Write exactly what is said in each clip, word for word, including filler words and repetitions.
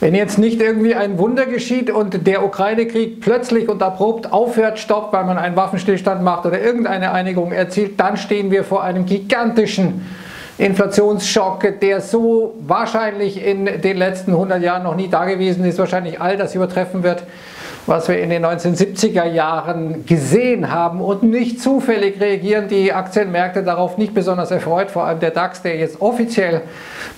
Wenn jetzt nicht irgendwie ein Wunder geschieht und der Ukraine-Krieg plötzlich und abrupt aufhört, stoppt, weil man einen Waffenstillstand macht oder irgendeine Einigung erzielt, dann stehen wir vor einem gigantischen Inflationsschock, der so wahrscheinlich in den letzten hundert Jahren noch nie dagewesen ist, wahrscheinlich all das übertreffen wird, was wir in den neunzehnhundertsiebziger Jahren gesehen haben. Und nicht zufällig reagieren die Aktienmärkte darauf nicht besonders erfreut, vor allem der DAX, der jetzt offiziell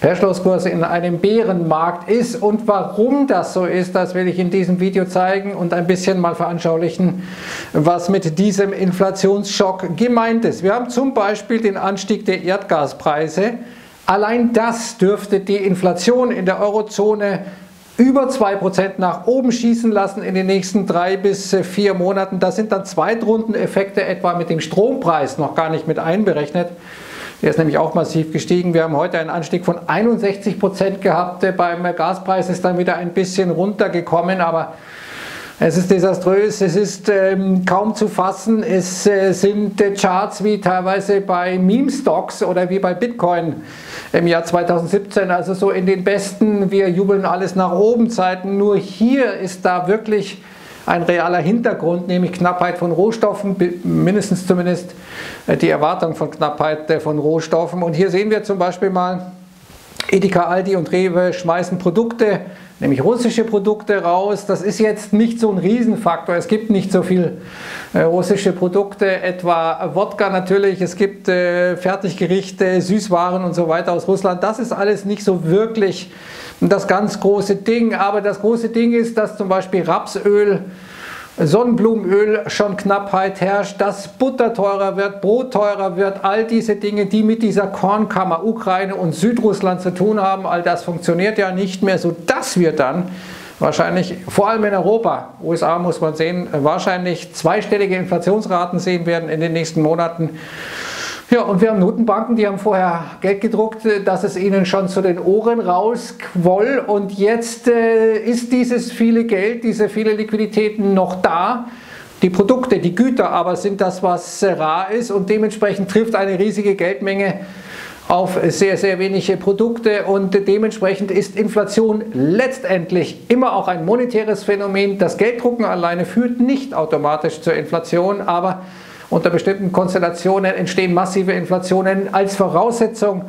per Schlusskurs in einem Bärenmarkt ist. Und warum das so ist, das will ich in diesem Video zeigen und ein bisschen mal veranschaulichen, was mit diesem Inflationsschock gemeint ist. Wir haben zum Beispiel den Anstieg der Erdgaspreise. Allein das dürfte die Inflation in der Eurozone über zwei Prozent nach oben schießen lassen in den nächsten drei bis vier Monaten. Das sind dann Zweitrundeneffekte etwa mit dem Strompreis noch gar nicht mit einberechnet. Der ist nämlich auch massiv gestiegen. Wir haben heute einen Anstieg von einundsechzig Prozent gehabt. Beim Gaspreis ist dann wieder ein bisschen runtergekommen, aber es ist desaströs, es ist ähm, kaum zu fassen. Es äh, sind äh, Charts wie teilweise bei Meme-Stocks oder wie bei Bitcoin im Jahr zweitausendsiebzehn. Also so in den besten, wir jubeln alles nach oben Zeiten. Nur hier ist da wirklich ein realer Hintergrund, nämlich Knappheit von Rohstoffen, mindestens zumindest äh, die Erwartung von Knappheit äh, von Rohstoffen. Und hier sehen wir zum Beispiel mal, Edeka, Aldi und Rewe schmeißen Produkte, nämlich russische Produkte, raus. Das ist jetzt nicht so ein Riesenfaktor. Es gibt nicht so viel äh, russische Produkte, etwa Wodka natürlich. Es gibt äh, Fertiggerichte, Süßwaren und so weiter aus Russland. Das ist alles nicht so wirklich das ganz große Ding. Aber das große Ding ist, dass zum Beispiel Rapsöl, Sonnenblumenöl schon Knappheit herrscht, dass Butter teurer wird, Brot teurer wird, all diese Dinge, die mit dieser Kornkammer Ukraine und Südrussland zu tun haben, all das funktioniert ja nicht mehr, sodass wir dann wahrscheinlich, vor allem in Europa, U S A muss man sehen, wahrscheinlich zweistellige Inflationsraten sehen werden in den nächsten Monaten. Ja, und wir haben Notenbanken, die haben vorher Geld gedruckt, dass es ihnen schon zu den Ohren rausquoll. Und jetzt äh, ist dieses viele Geld, diese viele Liquiditäten noch da. Die Produkte, die Güter aber sind das, was äh, rar ist. Und dementsprechend trifft eine riesige Geldmenge auf sehr, sehr wenige Produkte. Und äh, dementsprechend ist Inflation letztendlich immer auch ein monetäres Phänomen. Das Gelddrucken alleine führt nicht automatisch zur Inflation, aber unter bestimmten Konstellationen entstehen massive Inflationen. Als Voraussetzung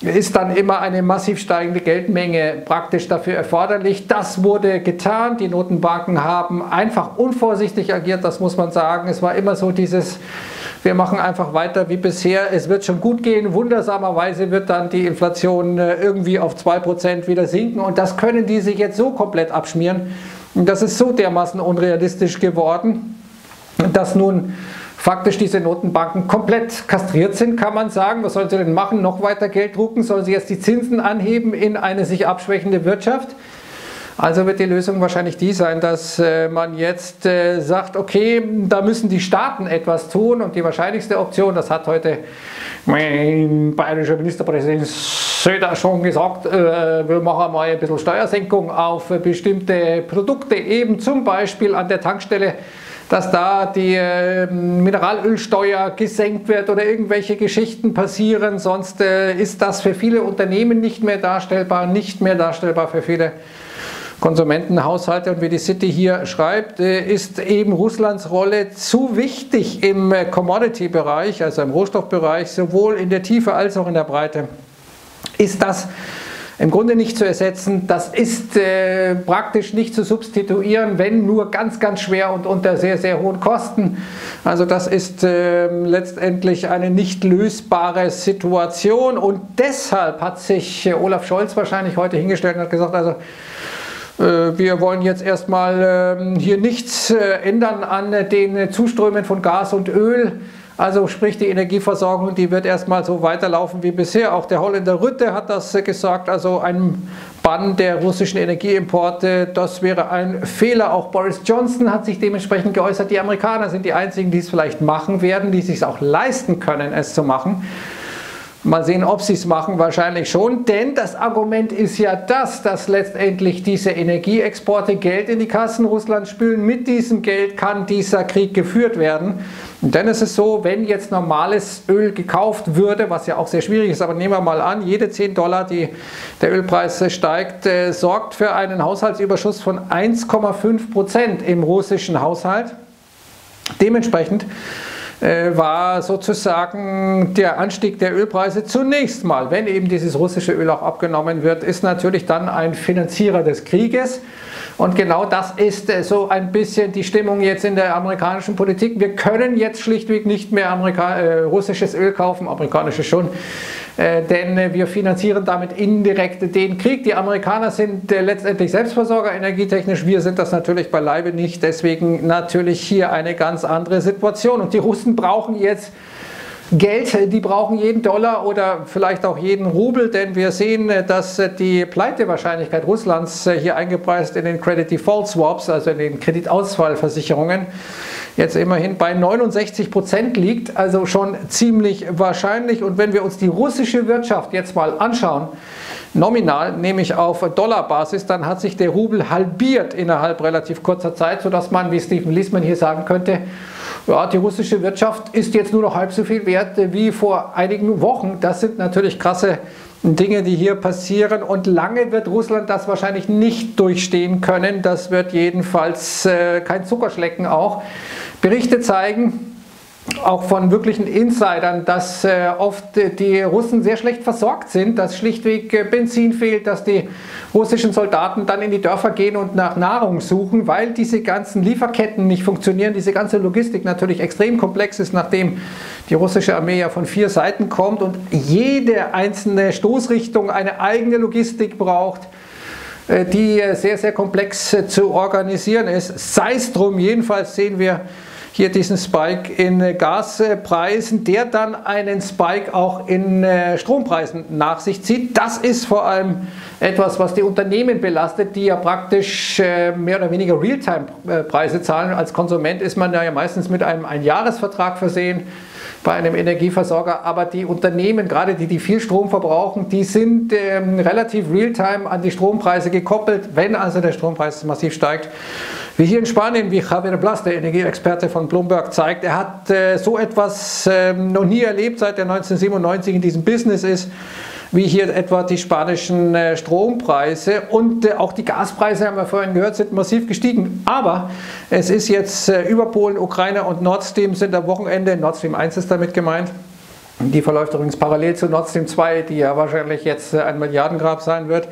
ist dann immer eine massiv steigende Geldmenge praktisch dafür erforderlich. Das wurde getan. Die Notenbanken haben einfach unvorsichtig agiert, das muss man sagen. Es war immer so dieses, wir machen einfach weiter wie bisher, es wird schon gut gehen. Wundersamerweise wird dann die Inflation irgendwie auf zwei Prozent wieder sinken. Und das können die sich jetzt so komplett abschmieren. Und das ist so dermaßen unrealistisch geworden, dass nun faktisch diese Notenbanken komplett kastriert sind, kann man sagen. Was sollen sie denn machen? Noch weiter Geld drucken? Sollen sie jetzt die Zinsen anheben in eine sich abschwächende Wirtschaft? Also wird die Lösung wahrscheinlich die sein, dass äh, man jetzt äh, sagt, okay, da müssen die Staaten etwas tun. Und die wahrscheinlichste Option, das hat heute mein bayerischer Ministerpräsident Söder schon gesagt, äh, wir machen mal ein bisschen Steuersenkung auf bestimmte Produkte, eben zum Beispiel an der Tankstelle, dass da die Mineralölsteuer gesenkt wird oder irgendwelche Geschichten passieren. Sonst ist das für viele Unternehmen nicht mehr darstellbar, nicht mehr darstellbar für viele Konsumenten, Haushalte. Und wie die City hier schreibt, ist eben Russlands Rolle zu wichtig im Commodity-Bereich, also im Rohstoffbereich, sowohl in der Tiefe als auch in der Breite. Ist das im Grunde nicht zu ersetzen, das ist äh, praktisch nicht zu substituieren, wenn nur ganz, ganz schwer und unter sehr, sehr hohen Kosten. Also das ist äh, letztendlich eine nicht lösbare Situation und deshalb hat sich äh, Olaf Scholz wahrscheinlich heute hingestellt und hat gesagt, also äh, wir wollen jetzt erstmal äh, hier nichts äh, ändern an äh, den äh, Zuströmen von Gas und Öl. Also sprich, die Energieversorgung, die wird erstmal so weiterlaufen wie bisher. Auch der Holländer Rutte hat das gesagt, also ein Bann der russischen Energieimporte, das wäre ein Fehler. Auch Boris Johnson hat sich dementsprechend geäußert. Die Amerikaner sind die einzigen, die es vielleicht machen werden, die es sich auch leisten können, es zu machen. Mal sehen, ob sie es machen, wahrscheinlich schon, denn das Argument ist ja das, dass letztendlich diese Energieexporte Geld in die Kassen Russlands spülen. Mit diesem Geld kann dieser Krieg geführt werden. Und dann ist es so, wenn jetzt normales Öl gekauft würde, was ja auch sehr schwierig ist, aber nehmen wir mal an, jede zehn Dollar, die der Ölpreis steigt, äh, sorgt für einen Haushaltsüberschuss von eins Komma fünf Prozent im russischen Haushalt. Dementsprechend war sozusagen der Anstieg der Ölpreise zunächst mal, wenn eben dieses russische Öl auch abgenommen wird, ist natürlich dann ein Finanzierer des Krieges. Und genau das ist so ein bisschen die Stimmung jetzt in der amerikanischen Politik. Wir können jetzt schlichtweg nicht mehr Amerika äh, russisches Öl kaufen, amerikanisches schon, äh, denn äh, wir finanzieren damit indirekt den Krieg. Die Amerikaner sind äh, letztendlich Selbstversorger energietechnisch, wir sind das natürlich beileibe nicht, deswegen natürlich hier eine ganz andere Situation. Und die Russen brauchen jetzt Geld, die brauchen jeden Dollar oder vielleicht auch jeden Rubel, denn wir sehen, dass die Pleitewahrscheinlichkeit Russlands hier eingepreist in den Credit Default Swaps, also in den Kreditausfallversicherungen, jetzt immerhin bei neunundsechzig Prozent liegt, also schon ziemlich wahrscheinlich. Und wenn wir uns die russische Wirtschaft jetzt mal anschauen, nominal, nämlich auf Dollarbasis, dann hat sich der Rubel halbiert innerhalb relativ kurzer Zeit, sodass man, wie Steve Liesman hier sagen könnte, ja, die russische Wirtschaft ist jetzt nur noch halb so viel wert wie vor einigen Wochen. Das sind natürlich krasse Dinge, die hier passieren, und lange wird Russland das wahrscheinlich nicht durchstehen können. Das wird jedenfalls äh, kein Zuckerschlecken auch. Berichte zeigen, auch von wirklichen Insidern, dass äh, oft die Russen sehr schlecht versorgt sind, dass schlichtweg Benzin fehlt, dass die russischen Soldaten dann in die Dörfer gehen und nach Nahrung suchen, weil diese ganzen Lieferketten nicht funktionieren, diese ganze Logistik natürlich extrem komplex ist, nachdem die russische Armee ja von vier Seiten kommt und jede einzelne Stoßrichtung eine eigene Logistik braucht, die sehr, sehr komplex zu organisieren ist. Sei es drum, jedenfalls sehen wir hier diesen Spike in Gaspreisen, der dann einen Spike auch in Strompreisen nach sich zieht. Das ist vor allem etwas, was die Unternehmen belastet, die ja praktisch mehr oder weniger Realtime-Preise zahlen. Als Konsument ist man ja meistens mit einem Einjahresvertrag versehen bei einem Energieversorger, aber die Unternehmen, gerade die, die viel Strom verbrauchen, die sind ähm, relativ real-time an die Strompreise gekoppelt, wenn also der Strompreis massiv steigt. Wie hier in Spanien, wie Javier Blas, der Energieexperte von Bloomberg, zeigt, er hat äh, so etwas äh, noch nie erlebt, seit er neunzehnhundertsiebenundneunzig in diesem Business ist, wie hier etwa die spanischen äh, Strompreise, und äh, auch die Gaspreise, haben wir vorhin gehört, sind massiv gestiegen. Aber es ist jetzt äh, über Polen, Ukraine und Nord Stream sind am Wochenende, Nord Stream eins ist damit gemeint, die verläuft übrigens parallel zu Nord Stream zwei, die ja wahrscheinlich jetzt äh, ein Milliardengrab sein wird,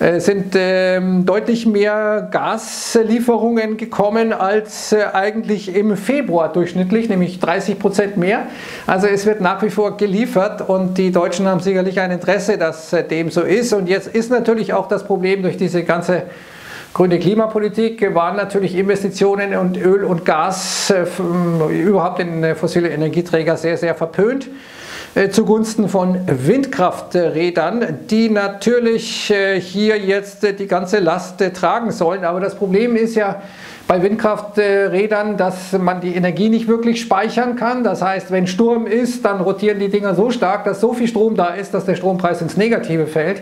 äh, sind äh, deutlich mehr Gaslieferungen gekommen als äh, eigentlich im Februar durchschnittlich, nämlich dreißig Prozent mehr. Also es wird nach wie vor geliefert und die Deutschen haben sicherlich ein Interesse, dass äh, dem so ist. Und jetzt ist natürlich auch das Problem durch diese ganze grüne Klimapolitik, waren natürlich Investitionen und Öl und Gas, äh, überhaupt in fossile Energieträger, sehr, sehr verpönt äh, zugunsten von Windkrafträdern, die natürlich äh, hier jetzt äh, die ganze Last äh, tragen sollen. Aber das Problem ist ja bei Windkrafträdern, dass man die Energie nicht wirklich speichern kann. Das heißt, wenn Sturm ist, dann rotieren die Dinger so stark, dass so viel Strom da ist, dass der Strompreis ins Negative fällt.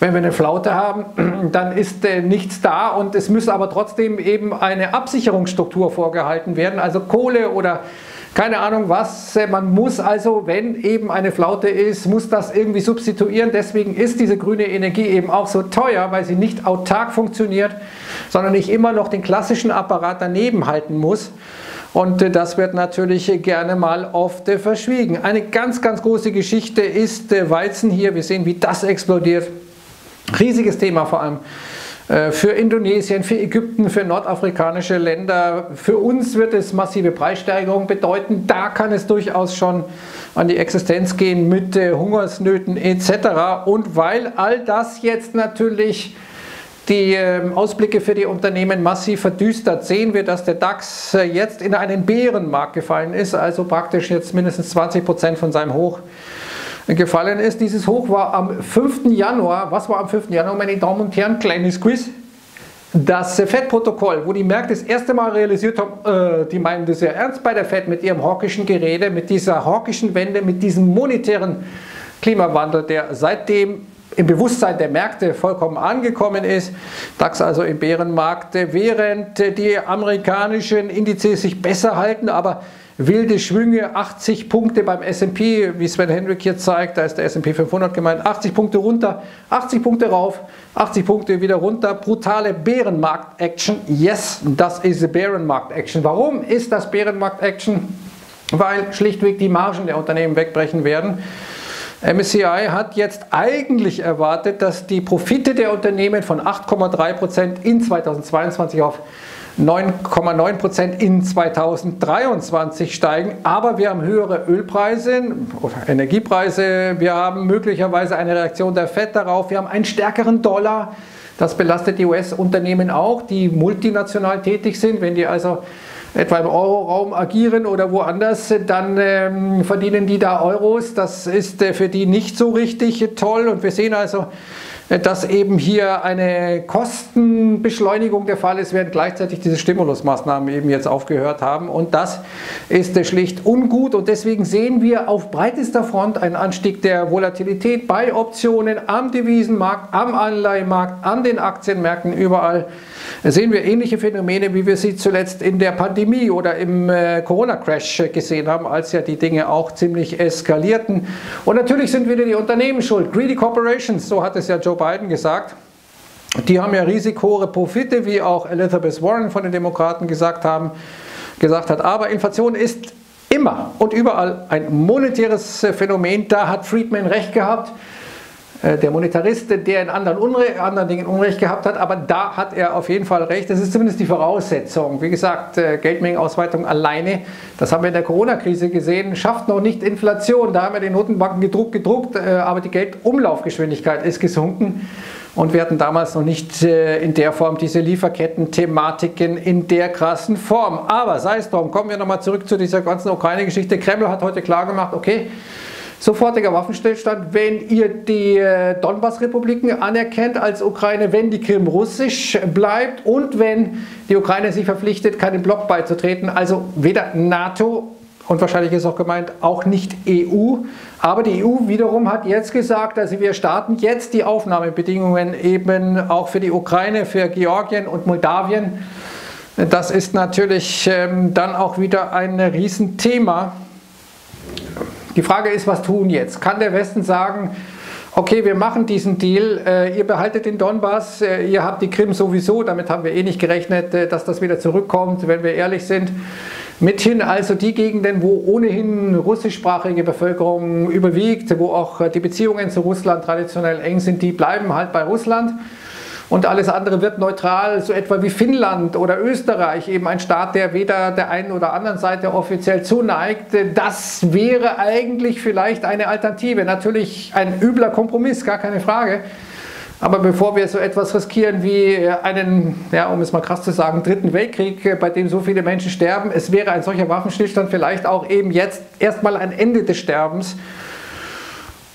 Wenn wir eine Flaute haben, dann ist äh, nichts da, und es muss aber trotzdem eben eine Absicherungsstruktur vorgehalten werden, also Kohle oder keine Ahnung was. Man muss also, wenn eben eine Flaute ist, muss das irgendwie substituieren. Deswegen ist diese grüne Energie eben auch so teuer, weil sie nicht autark funktioniert, sondern ich immer noch den klassischen Apparat daneben halten muss. Und das wird natürlich gerne mal oft verschwiegen. Eine ganz, ganz große Geschichte ist Weizen hier. Wir sehen, wie das explodiert. Riesiges Thema vor allem äh, für Indonesien, für Ägypten, für nordafrikanische Länder. Für uns wird es massive Preissteigerungen bedeuten. Da kann es durchaus schon an die Existenz gehen mit äh, Hungersnöten et cetera. Und weil all das jetzt natürlich die äh, Ausblicke für die Unternehmen massiv verdüstert, sehen wir, dass der DAX äh, jetzt in einen Bärenmarkt gefallen ist, also praktisch jetzt mindestens zwanzig Prozent von seinem Hoch gefallen ist. Dieses Hoch war am fünften Januar. Was war am fünften Januar, meine Damen und Herren? Kleines Quiz. Das Fed-Protokoll, wo die Märkte das erste Mal realisiert haben, äh, die meinen das sehr ernst bei der Fed mit ihrem hawkischen Gerede, mit dieser hawkischen Wende, mit diesem monetären Klimawandel, der seitdem im Bewusstsein der Märkte vollkommen angekommen ist. DAX also im Bärenmarkt, während die amerikanischen Indizes sich besser halten, aber wilde Schwünge, achtzig Punkte beim S und P, wie Sven Henrik hier zeigt, da ist der S und P fünfhundert gemeint, achtzig Punkte runter, achtzig Punkte rauf, achtzig Punkte wieder runter, brutale Bärenmarkt-Action, yes, das ist Bärenmarkt-Action. Warum ist das Bärenmarkt-Action? Weil schlichtweg die Margen der Unternehmen wegbrechen werden. M S C I hat jetzt eigentlich erwartet, dass die Profite der Unternehmen von acht Komma drei Prozent in zweitausendzweiundzwanzig auf neun Komma neun Prozent in zweitausenddreiundzwanzig steigen, aber wir haben höhere Ölpreise oder Energiepreise, wir haben möglicherweise eine Reaktion der Fed darauf, wir haben einen stärkeren Dollar, das belastet die U S-Unternehmen auch, die multinational tätig sind, wenn die also etwa im Euroraum agieren oder woanders, dann ähm, verdienen die da Euros, das ist äh, für die nicht so richtig äh, toll und wir sehen also, dass eben hier eine Kostenbeschleunigung der Fall ist, während gleichzeitig diese Stimulusmaßnahmen eben jetzt aufgehört haben. Und das ist schlicht ungut und deswegen sehen wir auf breitester Front einen Anstieg der Volatilität bei Optionen, am Devisenmarkt, am Anleihenmarkt, an den Aktienmärkten, überall sehen wir ähnliche Phänomene, wie wir sie zuletzt in der Pandemie oder im Corona-Crash gesehen haben, als ja die Dinge auch ziemlich eskalierten. Und natürlich sind wieder die Unternehmen schuld, Greedy Corporations, so hat es ja Joe Biden gesagt, die haben ja risikohohe Profite, wie auch Elizabeth Warren von den Demokraten gesagt haben, gesagt hat, aber Inflation ist immer und überall ein monetäres Phänomen, da hat Friedman recht gehabt, der Monetarist, der in anderen, Unre anderen Dingen Unrecht gehabt hat, aber da hat er auf jeden Fall recht, das ist zumindest die Voraussetzung, wie gesagt, Geldmengenausweitung alleine, das haben wir in der Corona-Krise gesehen, schafft noch nicht Inflation, da haben wir den Notenbanken gedruckt, gedruckt, aber die Geldumlaufgeschwindigkeit ist gesunken und wir hatten damals noch nicht in der Form diese Lieferketten-Thematiken in der krassen Form, aber sei es drum, kommen wir nochmal zurück zu dieser ganzen Ukraine-Geschichte, Kreml hat heute klargemacht, okay, sofortiger Waffenstillstand, wenn ihr die Donbass-Republiken anerkennt als Ukraine, wenn die Krim russisch bleibt und wenn die Ukraine sich verpflichtet, keinem Block beizutreten, also weder NATO und wahrscheinlich ist auch gemeint, auch nicht E U. Aber die E U wiederum hat jetzt gesagt, also wir starten jetzt die Aufnahmebedingungen eben auch für die Ukraine, für Georgien und Moldawien. Das ist natürlich dann auch wieder ein Riesenthema. Die Frage ist, was tun jetzt? Kann der Westen sagen, okay, wir machen diesen Deal, äh, ihr behaltet den Donbass, äh, ihr habt die Krim sowieso, damit haben wir eh nicht gerechnet, äh, dass das wieder zurückkommt, wenn wir ehrlich sind. Mithin also die Gegenden, wo ohnehin russischsprachige Bevölkerung überwiegt, wo auch äh, die Beziehungen zu Russland traditionell eng sind, die bleiben halt bei Russland. Und alles andere wird neutral, so etwa wie Finnland oder Österreich, eben ein Staat, der weder der einen oder anderen Seite offiziell zuneigt. Das wäre eigentlich vielleicht eine Alternative. Natürlich ein übler Kompromiss, gar keine Frage. Aber bevor wir so etwas riskieren wie einen, ja, um es mal krass zu sagen, dritten Weltkrieg, bei dem so viele Menschen sterben, es wäre ein solcher Waffenstillstand vielleicht auch eben jetzt erstmal ein Ende des Sterbens.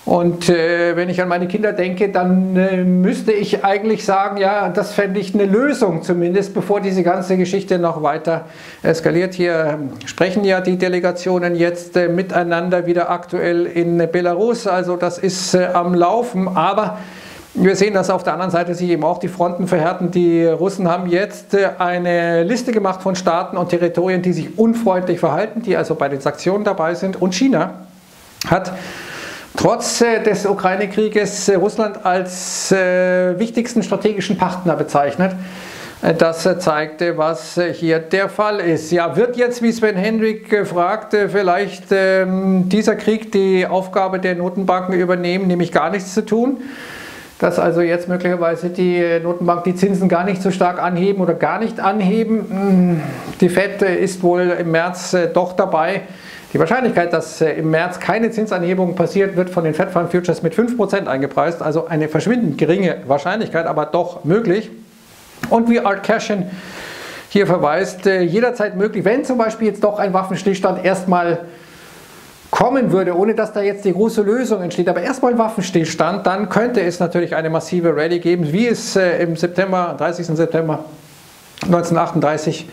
Und äh, wenn ich an meine Kinder denke, dann äh, müsste ich eigentlich sagen, ja, das fände ich eine Lösung zumindest, bevor diese ganze Geschichte noch weiter eskaliert. Hier sprechen ja die Delegationen jetzt äh, miteinander wieder aktuell in Belarus, also das ist äh, am Laufen, aber wir sehen, dass auf der anderen Seite sich eben auch die Fronten verhärten. Die Russen haben jetzt eine Liste gemacht von Staaten und Territorien, die sich unfreundlich verhalten, die also bei den Sanktionen dabei sind, und China hat trotz des Ukraine-Krieges Russland als äh, wichtigsten strategischen Partner bezeichnet. Das zeigte, was hier der Fall ist. Ja, wird jetzt, wie Sven Henrik fragte, vielleicht ähm, dieser Krieg die Aufgabe der Notenbanken übernehmen, nämlich gar nichts zu tun? Dass also jetzt möglicherweise die Notenbank die Zinsen gar nicht so stark anheben oder gar nicht anheben. Die Fed ist wohl im März doch dabei. Die Wahrscheinlichkeit, dass im März keine Zinsanhebung passiert, wird von den Fed Fund Futures mit fünf Prozent eingepreist. Also eine verschwindend geringe Wahrscheinlichkeit, aber doch möglich. Und wie Art Cashin hier verweist, jederzeit möglich, wenn zum Beispiel jetzt doch ein Waffenstillstand erstmal kommen würde, ohne dass da jetzt die große Lösung entsteht, aber erstmal ein Waffenstillstand, dann könnte es natürlich eine massive Rallye geben, wie es im September, dreißigsten September neunzehnhundertachtunddreißig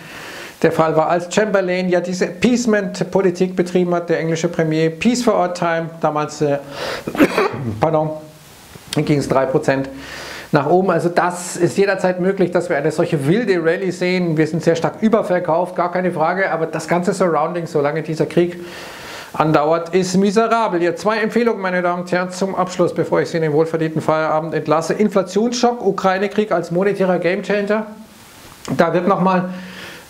der Fall war, als Chamberlain ja diese Appeasement-Politik betrieben hat, der englische Premier, Peace for our time, damals äh, pardon, ging es drei Prozent nach oben. Also das ist jederzeit möglich, dass wir eine solche wilde Rallye sehen. Wir sind sehr stark überverkauft, gar keine Frage, aber das ganze Surrounding, solange dieser Krieg andauert, ist miserabel. Hier zwei Empfehlungen, meine Damen und Herren, zum Abschluss, bevor ich Sie in den wohlverdienten Feierabend entlasse. Inflationsschock, Ukraine-Krieg als monetärer Gamechanger. Da wird nochmal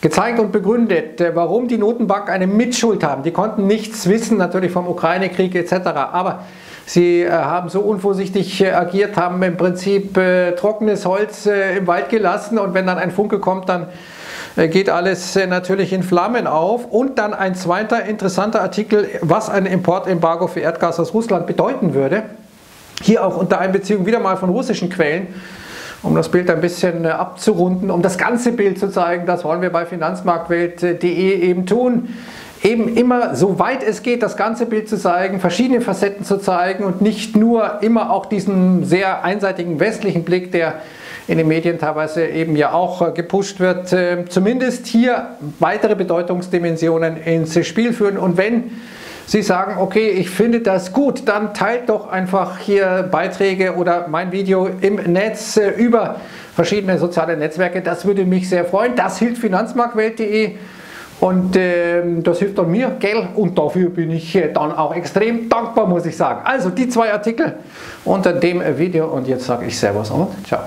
gezeigt und begründet, warum die Notenbank eine Mitschuld haben. Die konnten nichts wissen, natürlich vom Ukraine-Krieg et cetera. Aber sie haben so unvorsichtig agiert, haben im Prinzip trockenes Holz im Wald gelassen, und wenn dann ein Funke kommt, dann geht alles natürlich in Flammen auf. Und dann ein zweiter interessanter Artikel, was ein Importembargo für Erdgas aus Russland bedeuten würde. Hier auch unter Einbeziehung wieder mal von russischen Quellen, um das Bild ein bisschen abzurunden, um das ganze Bild zu zeigen. Das wollen wir bei Finanzmarktwelt punkt de eben tun. Eben immer, soweit es geht, das ganze Bild zu zeigen, verschiedene Facetten zu zeigen und nicht nur immer auch diesen sehr einseitigen westlichen Blick, der in den Medien teilweise eben ja auch gepusht wird, zumindest hier weitere Bedeutungsdimensionen ins Spiel führen. Und wenn Sie sagen, okay, ich finde das gut, dann teilt doch einfach hier Beiträge oder mein Video im Netz über verschiedene soziale Netzwerke. Das würde mich sehr freuen. Das hilft Finanzmarktwelt punkt de und ähm, das hilft auch mir, gell? Und dafür bin ich dann auch extrem dankbar, muss ich sagen. Also die zwei Artikel unter dem Video, und jetzt sage ich Servus und Ciao.